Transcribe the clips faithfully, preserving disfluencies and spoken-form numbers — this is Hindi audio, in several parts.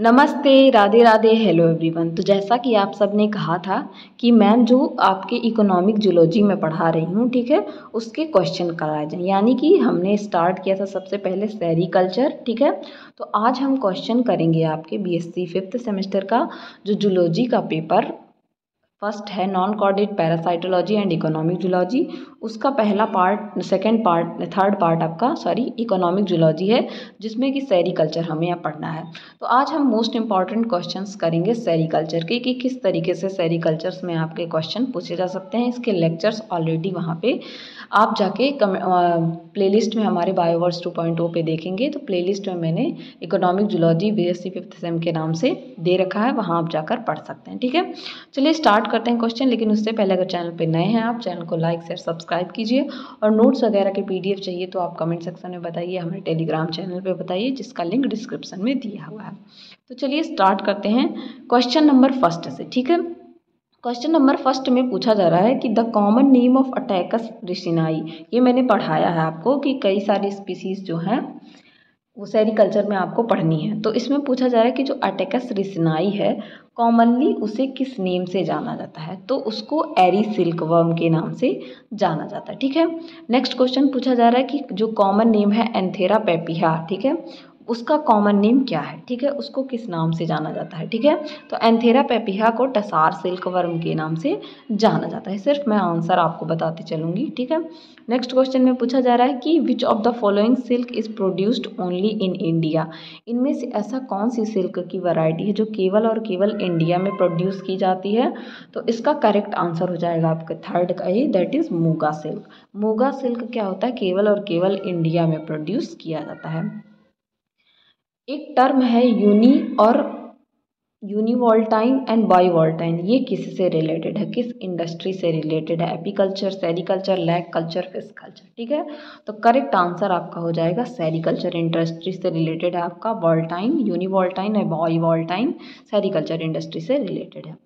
नमस्ते, राधे राधे, हेलो एवरीवन। तो जैसा कि आप सब ने कहा था कि मैम जो आपके इकोनॉमिक जोलॉजी में पढ़ा रही हूँ, ठीक है, उसके क्वेश्चन कराए जाएँ, यानी कि हमने स्टार्ट किया था सबसे पहले सेरीकल्चर, ठीक है। तो आज हम क्वेश्चन करेंगे आपके बीएससी फिफ्थ सेमेस्टर का जो जूलॉजी का पेपर फर्स्ट है, non corded parasitology and economic zoology, उसका पहला part, second part, third part आपका सॉरी इकोनॉमिक जूलॉजी है, जिसमें कि सेरीकल्चर हमें यहाँ पढ़ना है। तो आज हम मोस्ट इंपॉर्टेंट क्वेश्चंस करेंगे सेरीकल्चर के कि किस तरीके से सेरीकल्चर्स में आपके क्वेश्चन पूछे जा सकते हैं। इसके लेक्चर्स ऑलरेडी वहाँ पे आप जाके प्लेलिस्ट में हमारे bio verse two point O पे देखेंगे, तो प्लेलिस्ट में मैंने economic zoology BSc fifth sem के नाम से दे रखा है, वहाँ आप जाकर पढ़ सकते हैं, ठीक है। चलिए स्टार्ट करते हैं क्वेश्चन, लेकिन उससे पहले अगर चैनल पे नए हैं आप, चैनल को लाइक शेयर सब्सक्राइब कीजिए, और नोट्स वगैरह के पीडीएफ चाहिए तो आप कमेंट सेक्शन में बताइए, हमारे टेलीग्राम चैनल पे बताइए, जिसका लिंक डिस्क्रिप्शन में दिया हुआ है। तो चलिए स्टार्ट करते हैं क्वेश्चन नंबर फर्स्ट से, ठीक है। क्वेश्चन नंबर फर्स्ट में पूछा जा रहा है कि the common name of अटैकस ricini, ये मैंने पढ़ाया है आपको कि कई सारी स्पीसीज जो हैं वो सेरीकल्चर में आपको पढ़नी है। तो इसमें पूछा जा रहा है कि जो अटैकस रिसिनाई है कॉमनली उसे किस नेम से जाना जाता है, तो उसको एरी सिल्क वर्म के नाम से जाना जाता है, ठीक है। नेक्स्ट क्वेश्चन पूछा जा रहा है कि जो कॉमन नेम है एंथेरा पैपिहा, ठीक है, उसका कॉमन नेम क्या है, ठीक है, उसको किस नाम से जाना जाता है, ठीक है। तो एंथेरा पैपिहा को टसार सिल्क वर्म के नाम से जाना जाता है, सिर्फ मैं आंसर आपको बताते चलूँगी, ठीक है। नेक्स्ट क्वेश्चन में पूछा जा रहा है कि which of the following silk is produced only in India, इनमें से ऐसा कौन सी सिल्क की वैरायटी है जो केवल और केवल इंडिया में प्रोड्यूस की जाती है। तो इसका करेक्ट आंसर हो जाएगा आपके थर्ड का ये, that is muga silk. Muga silk क्या होता है, केवल और केवल इंडिया में प्रोड्यूस किया जाता है। एक टर्म है यूनी और यूनिवॉल्टाइन एंड बाईवॉल्टाइन, ये किस से रिलेटेड है, किस इंडस्ट्री से रिलेटेड है, apiculture, sericulture, lac culture, fish culture, ठीक है। तो करेक्ट आंसर आपका हो जाएगा सेरीकल्चर इंडस्ट्री से रिलेटेड है आपका, वॉल्टाइन, यूनिवॉल्टाइन और बाईवॉल्टाइन सेरीकल्चर इंडस्ट्री से रिलेटेड है।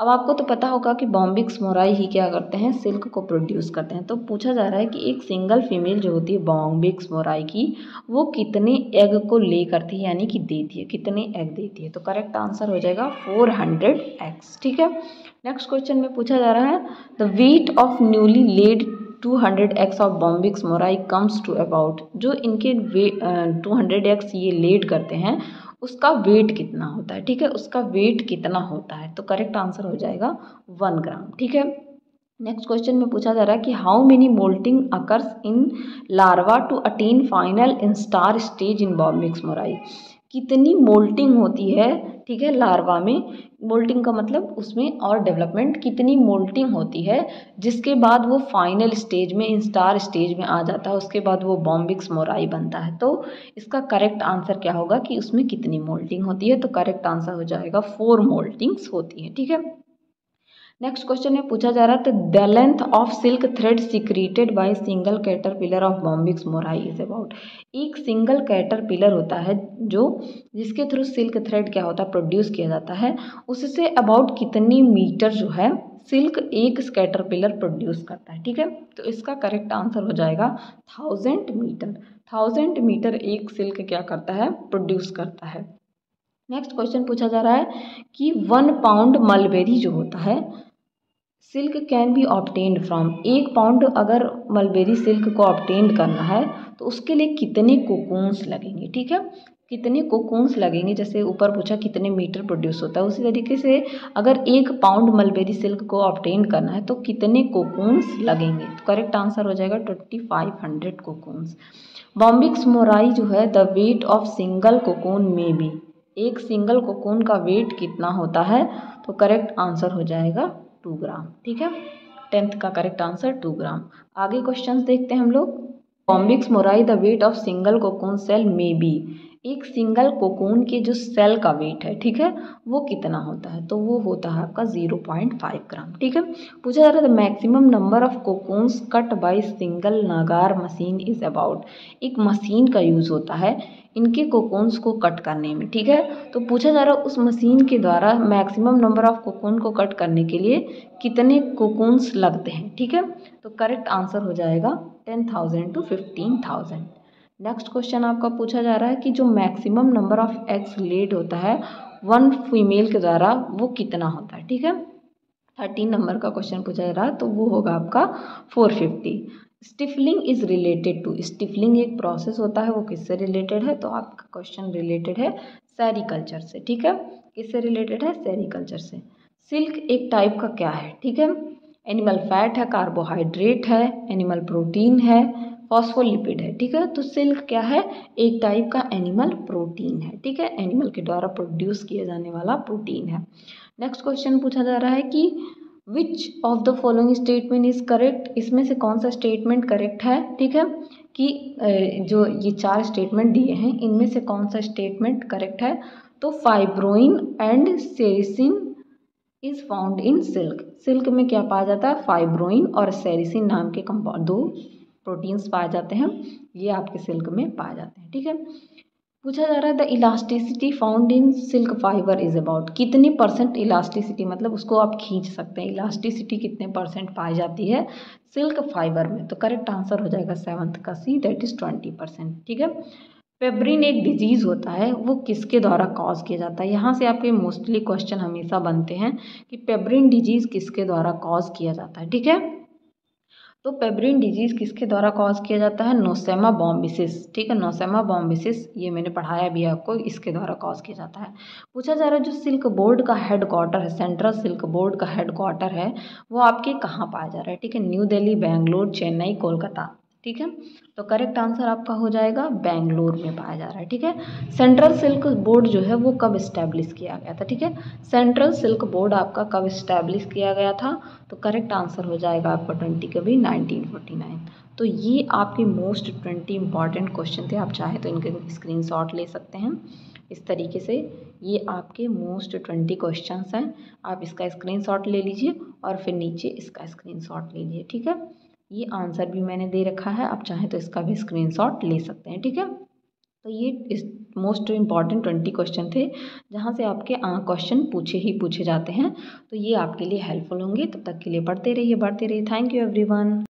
अब आपको तो पता होगा कि बॉम्बिक्स मोराई ही क्या करते हैं, सिल्क को प्रोड्यूस करते हैं। तो पूछा जा रहा है कि एक सिंगल फीमेल जो होती है बॉम्बिक्स मोराई की, वो कितने एग को ले करती है, यानी कि देती है, कितने एग देती है। तो करेक्ट आंसर हो जाएगा फोर हंड्रेड एग्स, ठीक है। नेक्स्ट क्वेश्चन में पूछा जा रहा है the weight of newly laid two hundred eggs of Bombyx mori comes to about, जो इनके वे टू हंड्रेड एग्स ये लेड करते हैं उसका वेट कितना होता है, ठीक है, उसका वेट कितना होता है। तो करेक्ट आंसर हो जाएगा वन ग्राम, ठीक है। नेक्स्ट क्वेश्चन में पूछा जा रहा है कि how many moulting occurs in larva to attain final instar stage in Bombyx mori, कितनी मोल्टिंग होती है, ठीक है, लार्वा में। मोल्टिंग का मतलब उसमें और डेवलपमेंट, कितनी मोल्टिंग होती है जिसके बाद वो फाइनल स्टेज में, इन स्टार स्टेज में आ जाता है, उसके बाद वो बॉम्बिक्स मोराई बनता है। तो इसका करेक्ट आंसर क्या होगा कि उसमें कितनी मोल्टिंग होती है, तो करेक्ट आंसर हो जाएगा फोर मोल्टिंग्स होती हैं, ठीक है। नेक्स्ट क्वेश्चन में पूछा जा रहा है the length of silk thread secreted by single caterpillar of Bombyx mori is about, एक सिंगल कैटरपिलर होता है जो जिसके थ्रू सिल्क थ्रेड क्या होता है प्रोड्यूस किया जाता है, उससे अबाउट कितनी मीटर जो है सिल्क एक कैटरपिलर प्रोड्यूस करता है, ठीक है। तो इसका करेक्ट आंसर हो जाएगा थाउजेंड मीटर, थाउजेंड मीटर एक सिल्क क्या करता है प्रोड्यूस करता है। नेक्स्ट क्वेश्चन पूछा जा रहा है कि वन पाउंड मलबेरी जो होता है silk can be obtained from, एक पाउंड अगर मलबेरी सिल्क को ऑब्टेन्ड करना है तो उसके लिए कितने कोकून्स लगेंगे, ठीक है, कितने कोकून्स लगेंगे। जैसे ऊपर पूछा कितने मीटर प्रोड्यूस होता है, उसी तरीके से अगर एक पाउंड मलबेरी सिल्क को ऑब्टेन करना है तो कितने कोकून्स लगेंगे। तो करेक्ट आंसर हो जाएगा twenty five hundred cocoons. Bombyx mori जो है the weight of single cocoon में बी, एक सिंगल कोकून का वेट कितना होता है, तो करेक्ट आंसर हो जाएगा टू ग्राम, ठीक है। टेंथ का करेक्ट आंसर टू ग्राम। आगे क्वेश्चंस देखते हैं हम लोग। Bombyx mori the weight of single cocoon shell में बी, एक सिंगल कोकून के जो सेल का वेट है, ठीक है, वो कितना होता है, तो वो होता है आपका जीरो पॉइंट फाइव ग्राम, ठीक है। पूछा जा रहा है the maximum number of cocoons cut by single नागार मशीन इज अबाउट, एक मशीन का यूज़ होता है इनके कोकून्स को कट करने में, ठीक है। तो पूछा जा रहा है उस मशीन के द्वारा मैक्सिमम नंबर ऑफ कोकून को कट करने के लिए कितने कोकून्स लगते हैं, ठीक है। तो करेक्ट आंसर हो जाएगा ten thousand to fifteen thousand. Next question आपका पूछा जा रहा है कि जो maximum number of eggs laid होता है वन फीमेल के द्वारा वो कितना होता है। ठीक है, थर्टीन नंबर का क्वेश्चन पूछा जा रहा है तो वो होगा आपका four fifty. Stifling is related to, stifling एक प्रोसेस होता है वो किससे रिलेटेड है, तो आपका क्वेश्चन रिलेटेड है सेरीकल्चर से। ठीक है, किससे रिलेटेड है, सेरीकल्चर से। सिल्क एक टाइप का क्या है, ठीक है, एनिमल फैट है, कार्बोहाइड्रेट है, एनिमल प्रोटीन है, फॉस्फोलिपिड है। ठीक है, तो सिल्क क्या है, एक टाइप का एनिमल प्रोटीन है। ठीक है, एनिमल के द्वारा प्रोड्यूस किया जाने वाला प्रोटीन है। नेक्स्ट क्वेश्चन पूछा जा रहा है कि which of the following statement is correct, इसमें से कौन सा स्टेटमेंट करेक्ट है। ठीक है, कि जो ये चार स्टेटमेंट दिए हैं इनमें से कौन सा स्टेटमेंट करेक्ट है, तो fibroin and sericin is found in silk. Silk में क्या पाया जाता है, फाइब्रोइन और सेरिसिन नाम के कंपाउंड, दो प्रोटीन्स पाए जाते हैं, ये आपके सिल्क में पाए जाते हैं। ठीक है, पूछा जा रहा है the elasticity found in silk fibre is about, कितने परसेंट इलास्टिसिटी, मतलब उसको आप खींच सकते हैं, इलास्टिसिटी कितने परसेंट पाई जाती है सिल्क फाइबर में, तो करेक्ट आंसर हो जाएगा सेवन्थ का C, that is twenty percent. ठीक है, पेब्रिन एक डिजीज़ होता है वो किसके द्वारा कॉज किया जाता है, यहाँ से आपके मोस्टली क्वेश्चन हमेशा बनते हैं कि पेब्रिन डिजीज़ किसके द्वारा कॉज किया जाता है। ठीक है, तो पेब्रिन डिजीज़ किसके द्वारा कॉज किया जाता है, नोसेमा बॉम्बिसिस। ठीक है, नोसेमा बॉम्बिसिस ये मैंने पढ़ाया भी आपको, इसके द्वारा कॉज किया जाता है। पूछा जा रहा है जो सिल्क बोर्ड का हेड क्वार्टर है, सेंट्रल सिल्क बोर्ड का हेड क्वार्टर है वो आपके कहाँ पाया जा रहा है। ठीक है, न्यू दिल्ली, बेंगलोर, चेन्नई, कोलकाता। ठीक है, तो करेक्ट आंसर आपका हो जाएगा बेंगलोर में पाया जा रहा है। ठीक है, सेंट्रल सिल्क बोर्ड जो है वो कब इस्टेब्लिश किया गया था, ठीक है, सेंट्रल सिल्क बोर्ड आपका कब इस्टेब्लिश किया गया था, तो करेक्ट आंसर हो जाएगा आपका ट्वेंटी का भी नाइनटीन फोर्टी नाइन। तो ये आपके मोस्ट ट्वेंटी इंपॉर्टेंट क्वेश्चन थे, आप चाहे तो इनके स्क्रीनशॉट ले सकते हैं। इस तरीके से ये आपके मोस्ट ट्वेंटी क्वेश्चन हैं, आप इसका स्क्रीनशॉट ले लीजिए और फिर नीचे इसका स्क्रीनशॉट ले लीजिए। ठीक है, ये आंसर भी मैंने दे रखा है, आप चाहें तो इसका भी स्क्रीनशॉट ले सकते हैं। ठीक है, तो ये इस मोस्ट इम्पॉर्टेंट ट्वेंटी क्वेश्चन थे जहाँ से आपके क्वेश्चन पूछे ही पूछे जाते हैं, तो ये आपके लिए हेल्पफुल होंगे। तब तक के लिए पढ़ते रहिए, बढ़ते रहिए। Thank you everyone.